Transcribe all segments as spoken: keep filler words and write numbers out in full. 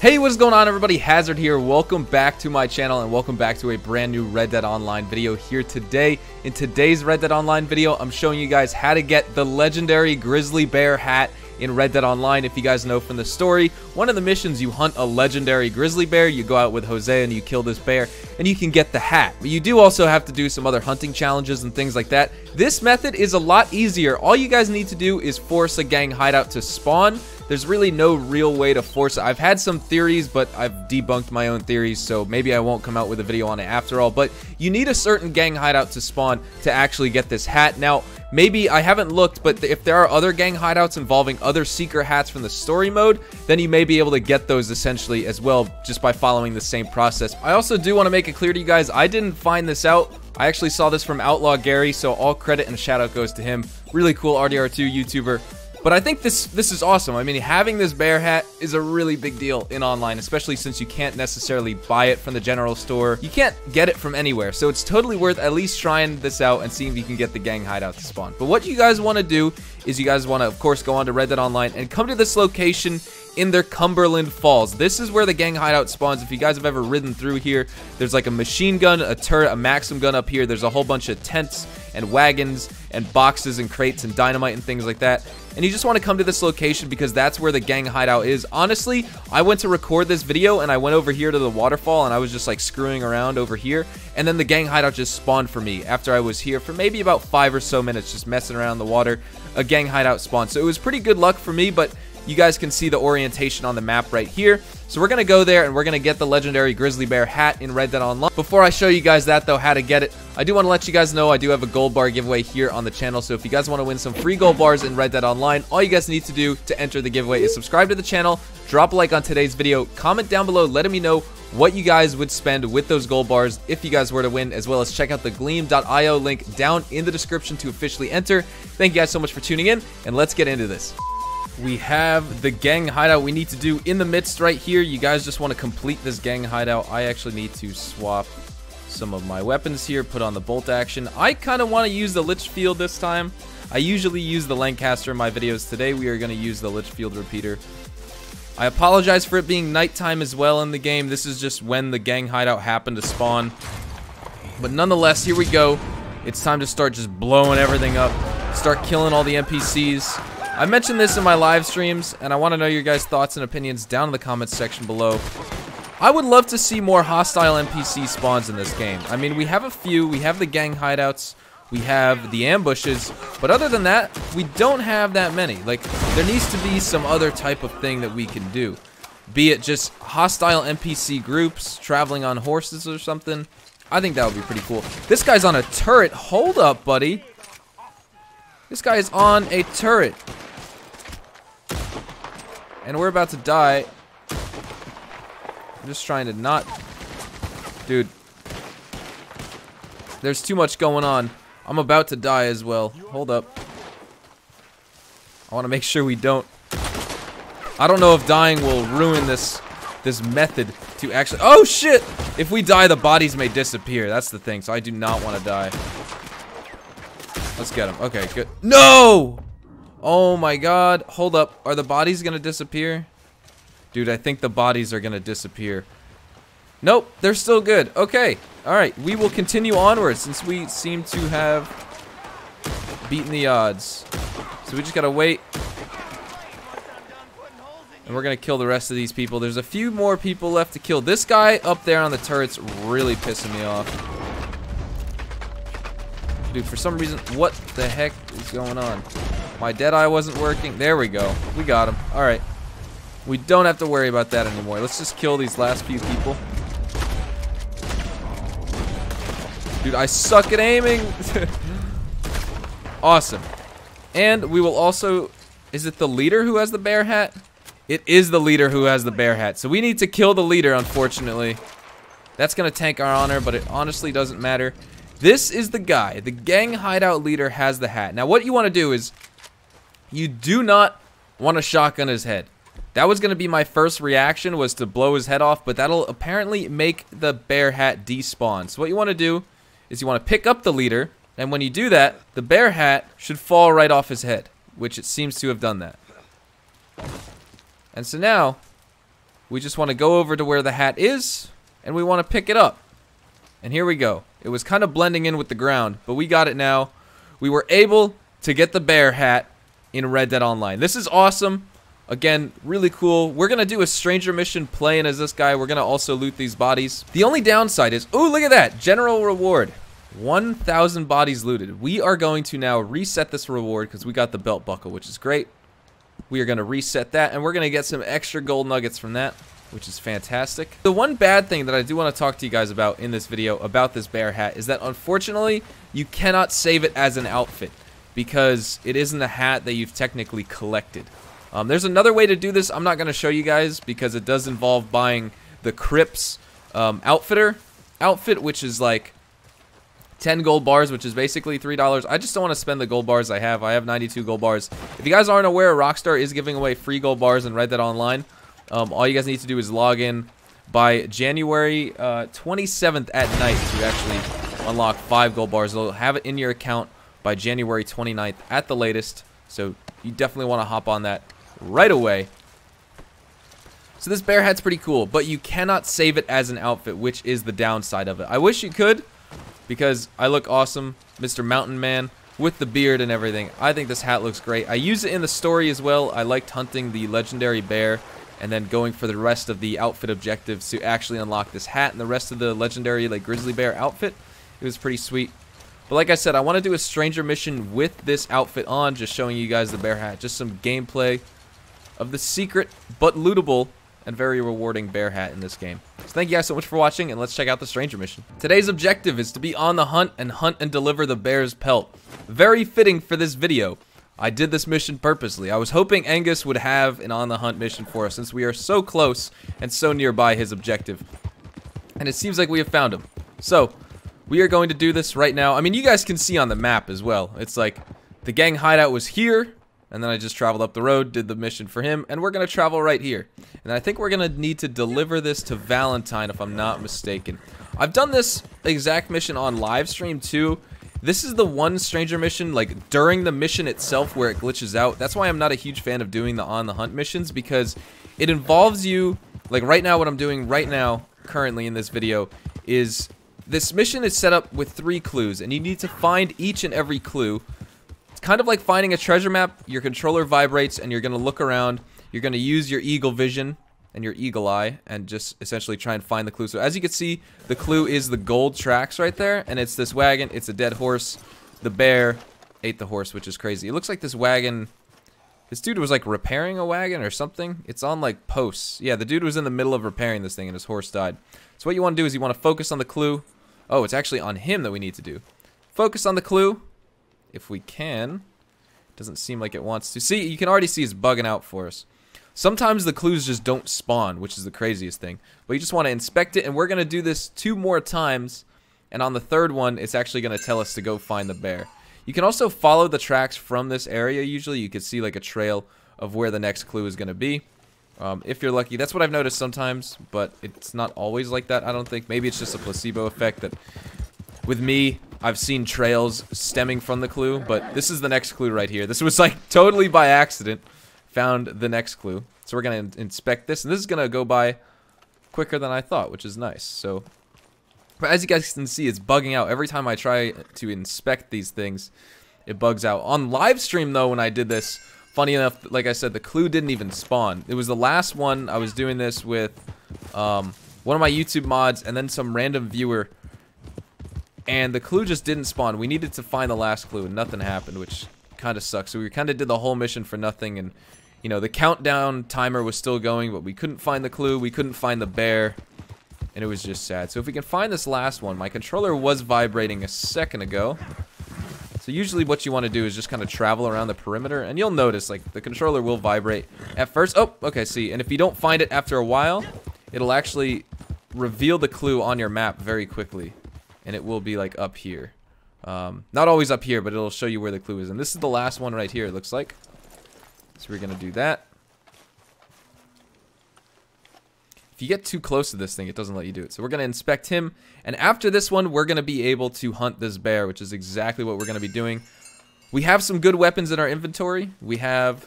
Hey, what's going on, everybody? Hazard here. Welcome back to my channel and welcome back to a brand new Red Dead Online video here today. In today's Red Dead Online video, I'm showing you guys how to get the legendary grizzly bear hat in Red Dead Online. If you guys know from the story, one of the missions, you hunt a legendary grizzly bear, you go out with Jose and you kill this bear and you can get the hat. But you do also have to do some other hunting challenges and things like that. This method is a lot easier. All you guys need to do is force a gang hideout to spawn. There's really no real way to force it. I've had some theories, but I've debunked my own theories, so maybe I won't come out with a video on it after all. But you need a certain gang hideout to spawn to actually get this hat. Now, maybe I haven't looked, but if there are other gang hideouts involving other seeker hats from the story mode, then you may be able to get those essentially as well just by following the same process. I also do want to make it clear to you guys, I didn't find this out. I actually saw this from Outlaw Gary, so all credit and shout out goes to him. Really cool R D R two YouTuber. But I think this this is awesome. I mean, having this bear hat is a really big deal in online, especially since you can't necessarily buy it from the general store. You can't get it from anywhere, so it's totally worth at least trying this out and seeing if you can get the gang hideout to spawn. But what you guys want to do is you guys want to, of course, go on to Red Dead Online and come to this location in their Cumberland Falls. This is where the gang hideout spawns. If you guys have ever ridden through here, there's like a machine gun, a turret, a Maxim gun up here. There's a whole bunch of tents and wagons and boxes and crates and dynamite and things like that. And you just want to come to this location because that's where the gang hideout is. Honestly, I went to record this video and I went over here to the waterfall and I was just like screwing around over here. And then the gang hideout just spawned for me after I was here for maybe about five or so minutes just messing around in the water. A gang hideout spawned. So it was pretty good luck for me, but you guys can see the orientation on the map right here. So we're going to go there and we're going to get the legendary grizzly bear hat in Red Dead Online. Before I show you guys that though, how to get it, I do want to let you guys know I do have a gold bar giveaway here on the channel. So if you guys want to win some free gold bars in Red Dead Online, all you guys need to do to enter the giveaway is subscribe to the channel, drop a like on today's video, comment down below letting me know what you guys would spend with those gold bars if you guys were to win, as well as check out the gleam dot i o link down in the description to officially enter. Thank you guys so much for tuning in and let's get into this. We have the gang hideout we need to do in the midst right here. You guys just want to complete this gang hideout. I actually need to swap some of my weapons here, put on the bolt action. I kind of want to use the Litchfield this time. I usually use the Lancaster in my videos. Today we are going to use the Litchfield repeater. I apologize for it being nighttime as well in the game. This is just when the gang hideout happened to spawn. But nonetheless, here we go. It's time to start just blowing everything up. Start killing all the N P Cs. I mentioned this in my live streams, and I want to know your guys' thoughts and opinions down in the comments section below. I would love to see more hostile N P C spawns in this game. I mean, we have a few. We have the gang hideouts. We have the ambushes. But other than that, we don't have that many. Like, there needs to be some other type of thing that we can do. Be it just hostile N P C groups traveling on horses or something. I think that would be pretty cool. This guy's on a turret. Hold up, buddy. This guy is on a turret. And we're about to die. I'm just trying to not... Dude. There's too much going on. I'm about to die as well. Hold up. I want to make sure we don't... I don't know if dying will ruin this this method to actually... Oh, shit! If we die, the bodies may disappear. That's the thing, so I do not want to die. Let's get him. Okay, good. No! Oh my god, hold up. Are the bodies gonna disappear? Dude, I think the bodies are gonna disappear. Nope, they're still good. Okay, alright, we will continue onward since we seem to have beaten the odds. So we just gotta wait. And we're gonna kill the rest of these people. There's a few more people left to kill. This guy up there on the turret's really pissing me off. Dude, for some reason, what the heck is going on? My Deadeye wasn't working. There we go. We got him. Alright. We don't have to worry about that anymore. Let's just kill these last few people. Dude, I suck at aiming. Awesome. And we will also... Is it the leader who has the bear hat? It is the leader who has the bear hat. So we need to kill the leader, unfortunately. That's going to tank our honor, but it honestly doesn't matter. This is the guy. The gang hideout leader has the hat. Now, what you want to do is... You do not want to shotgun his head. That was going to be my first reaction, was to blow his head off, but that'll apparently make the bear hat despawn. So what you want to do is you want to pick up the leader, and when you do that, the bear hat should fall right off his head, which it seems to have done that. And so now, We just want to go over to where the hat is, and we want to pick it up. And here we go. It was kind of blending in with the ground, but we got it now. We were able to get the bear hat in Red Dead Online. This is awesome. Again, really cool. We're going to do a stranger mission playing as this guy. We're going to also loot these bodies. The only downside is, oh, look at that. General reward. one thousand bodies looted. We are going to now reset this reward because we got the belt buckle, which is great. We are going to reset that, and we're going to get some extra gold nuggets from that, which is fantastic. The one bad thing that I do want to talk to you guys about in this video about this bear hat is that, unfortunately, you cannot save it as an outfit because it isn't a hat that you've technically collected. Um, there's another way to do this. I'm not going to show you guys because it does involve buying the Crips um, outfitter outfit, which is like ten gold bars, which is basically three dollars. I just don't want to spend the gold bars I have. I have ninety-two gold bars. If you guys aren't aware, Rockstar is giving away free gold bars in Red Dead Online. Um, all you guys need to do is log in by January uh, twenty-seventh at night to actually unlock five gold bars. They'll have it in your account by January twenty-ninth at the latest. So you definitely want to hop on that right away. So this bear hat's pretty cool, but you cannot save it as an outfit, which is the downside of it. I wish you could, because I look awesome, Mister Mountain Man, with the beard and everything. I think this hat looks great. I use it in the story as well. I liked hunting the legendary bear and then going for the rest of the outfit objectives to actually unlock this hat and the rest of the legendary like grizzly bear outfit. It was pretty sweet. But like I said, I want to do a stranger mission with this outfit on, just showing you guys the bear hat. Just some gameplay of the secret but lootable and very rewarding bear hat in this game. So thank you guys so much for watching, and let's check out the stranger mission. Today's objective is to be on the hunt and hunt and deliver the bear's pelt. Very fitting for this video. I did this mission purposely. I was hoping Angus would have an on the hunt mission for us since we are so close and so nearby his objective. And it seems like we have found him. So, we are going to do this right now. I mean, you guys can see on the map as well. It's like the gang hideout was here, and then I just traveled up the road, did the mission for him, and we're going to travel right here. And I think we're going to need to deliver this to Valentine if I'm not mistaken. I've done this exact mission on live stream too. This is the one stranger mission, like, during the mission itself where it glitches out. That's why I'm not a huge fan of doing the on the hunt missions, because it involves you, like, right now what I'm doing right now, currently in this video, is this mission is set up with three clues, and you need to find each and every clue. It's kind of like finding a treasure map. Your controller vibrates, and you're going to look around. You're going to use your eagle vision and your eagle eye and just essentially try and find the clue. So as you can see, the clue is the gold tracks right there, and it's this wagon. It's a dead horse. The bear ate the horse, which is crazy. It looks like this wagon, this dude was like repairing a wagon or something. It's on like posts. Yeah, the dude was in the middle of repairing this thing and his horse died. So what you want to do is you want to focus on the clue. Oh, it's actually on him that we need to do. Focus on the clue if we can. Doesn't seem like it wants to. See, you can already see it's bugging out for us. Sometimes the clues just don't spawn, which is the craziest thing. But you just want to inspect it, and we're going to do this two more times. And on the third one, it's actually going to tell us to go find the bear. You can also follow the tracks from this area. Usually you can see like a trail of where the next clue is going to be. Um, if you're lucky. That's what I've noticed sometimes, but it's not always like that, I don't think. Maybe it's just a placebo effect that with me, I've seen trails stemming from the clue. But this is the next clue right here. This was like totally by accident. Found the next clue. So we're going to inspect this, and this is going to go by quicker than I thought, which is nice. So, but as you guys can see, it's bugging out. Every time I try to inspect these things, it bugs out. On live stream, though, when I did this, funny enough, like I said, the clue didn't even spawn. It was the last one. I was doing this with um, one of my YouTube mods and then some random viewer, and the clue just didn't spawn. We needed to find the last clue, and nothing happened, which kind of sucks. So we kind of did the whole mission for nothing, and you know, the countdown timer was still going, but we couldn't find the clue, we couldn't find the bear, and it was just sad. So if we can find this last one, my controller was vibrating a second ago. So usually what you want to do is just kind of travel around the perimeter, and you'll notice, like, the controller will vibrate at first. Oh, okay, see, and if you don't find it after a while, it'll actually reveal the clue on your map very quickly, and it will be, like, up here. Um, not always up here, but it'll show you where the clue is. And this is the last one right here, it looks like. So we're going to do that. If you get too close to this thing, it doesn't let you do it. So we're going to inspect him. And after this one, we're going to be able to hunt this bear, which is exactly what we're going to be doing. We have some good weapons in our inventory. We have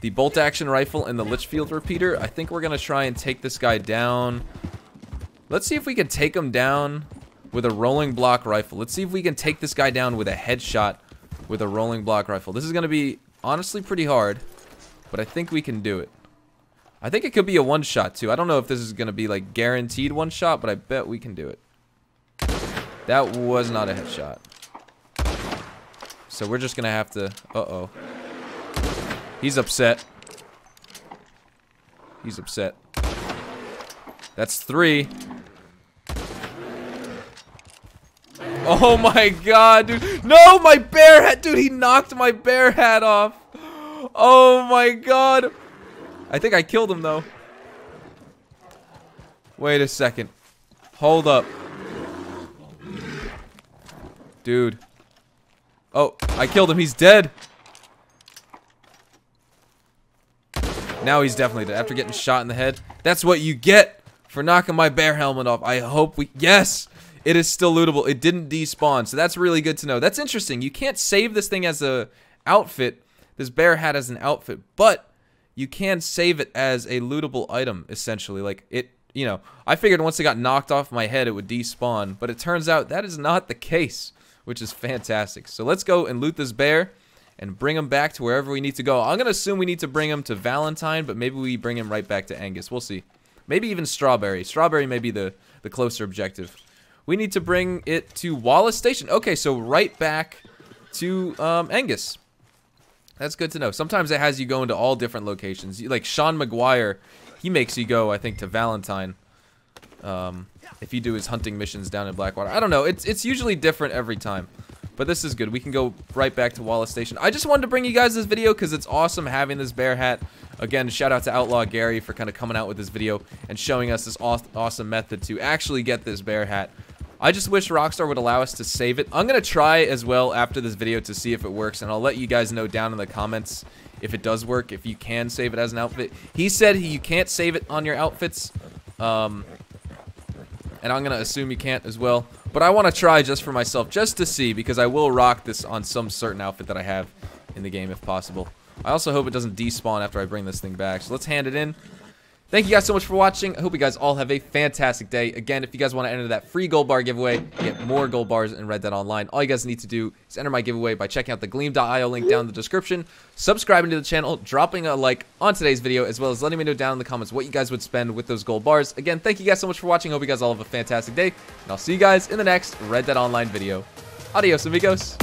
the bolt action rifle and the Litchfield repeater. I think we're gonna try and take this guy down. Let's see if we can take him down with a rolling block rifle. Let's see if we can take this guy down with a headshot with a rolling block rifle. This is gonna be honestly pretty hard, but I think we can do it. I think it could be a one shot too. I don't know if this is gonna be like guaranteed one shot, but I bet we can do it. That was not a headshot. So we're just gonna have to, uh-oh. He's upset. He's upset. That's three. Oh my god, dude. No, my bear hat. Dude, he knocked my bear hat off. Oh my god. I think I killed him though. Wait a second. Hold up. Dude. Oh, I killed him. He's dead. Now he's definitely dead after getting shot in the head. That's what you get for knocking my bear helmet off. I hope we... Yes! It is still lootable. It didn't despawn, so that's really good to know. That's interesting. You can't save this thing as a outfit. This bear hat as an outfit, but you can save it as a lootable item, essentially. Like, it... You know, I figured once it got knocked off my head, it would despawn, but it turns out that is not the case, which is fantastic. So let's go and loot this bear and bring him back to wherever we need to go. I'm going to assume we need to bring him to Valentine, but maybe we bring him right back to Angus. We'll see. Maybe even Strawberry. Strawberry may be the, the closer objective. We need to bring it to Wallace Station. Okay, so right back to um, Angus. That's good to know. Sometimes it has you go into all different locations. Like Sean McGuire, he makes you go, I think, to Valentine. Um, if you do his hunting missions down in Blackwater. I don't know. It's, it's usually different every time. But this is good. We can go right back to Wallace Station. I just wanted to bring you guys this video because it's awesome having this bear hat. Again, shout out to Outlaw Gary for kind of coming out with this video and showing us this aw awesome method to actually get this bear hat. I just wish Rockstar would allow us to save it. I'm going to try as well after this video to see if it works. And I'll let you guys know down in the comments if it does work, if you can save it as an outfit. He said you can't save it on your outfits. Um, and I'm going to assume you can't as well. But I want to try just for myself, just to see, because I will rock this on some certain outfit that I have in the game if possible. I also hope it doesn't despawn after I bring this thing back. So let's hand it in. Thank you guys so much for watching. I hope you guys all have a fantastic day. Again, if you guys want to enter that free gold bar giveaway, get more gold bars in Red Dead Online, all you guys need to do is enter my giveaway by checking out the gleam dot i o link down in the description, subscribing to the channel, dropping a like on today's video, as well as letting me know down in the comments what you guys would spend with those gold bars. Again, thank you guys so much for watching. Hope you guys all have a fantastic day, and I'll see you guys in the next Red Dead Online video. Adios, amigos.